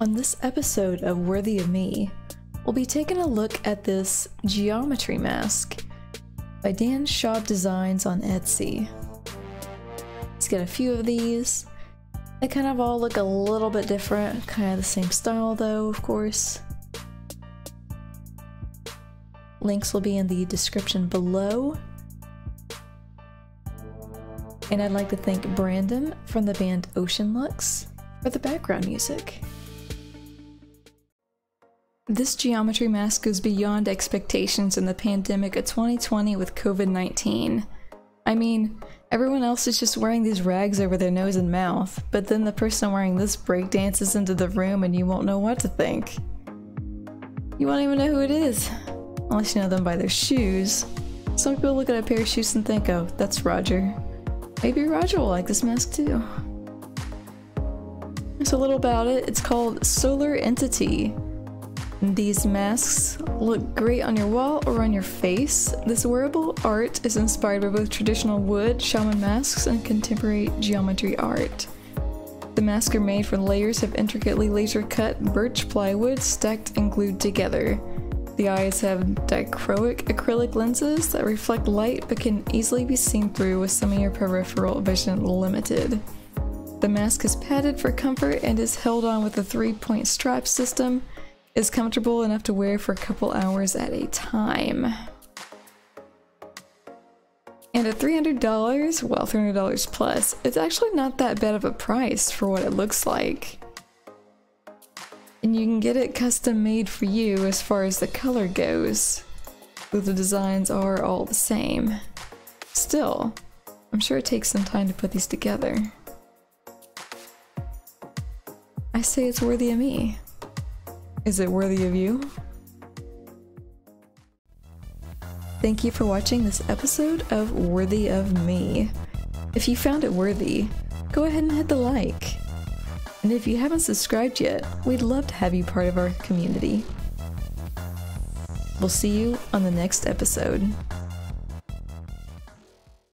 On this episode of Worthy of Me, we'll be taking a look at this Geometry Mask by Dan Schaub Designs on Etsy. Let's get a few of these. They kind of all look a little bit different, kind of the same style though, of course. Links will be in the description below. And I'd like to thank Brandon from the band Ocean Lux for the background music. This geometry mask goes beyond expectations in the pandemic of 2020 with COVID-19. I mean, everyone else is just wearing these rags over their nose and mouth, but then the person wearing this breakdances into the room and you won't know what to think. You won't even know who it is, unless you know them by their shoes. Some people look at a pair of shoes and think, oh, that's Roger. Maybe Roger will like this mask too. There's a little about it. It's called Solar Entity. These masks look great on your wall or on your face. This wearable art is inspired by both traditional wood shaman masks and contemporary geometry art. The masks are made from layers of intricately laser-cut birch plywood stacked and glued together. The eyes have dichroic acrylic lenses that reflect light but can easily be seen through with some of your peripheral vision limited. The mask is padded for comfort and is held on with a three-point strap system. Is comfortable enough to wear for a couple hours at a time. And at $300, well, $300 plus, it's actually not that bad of a price for what it looks like. And you can get it custom made for you as far as the color goes, though the designs are all the same. Still, I'm sure it takes some time to put these together. I say it's worthy of me. Is it worthy of you? Thank you for watching this episode of Worthy of Me. If you found it worthy, go ahead and hit the like. And if you haven't subscribed yet, we'd love to have you part of our community. We'll see you on the next episode.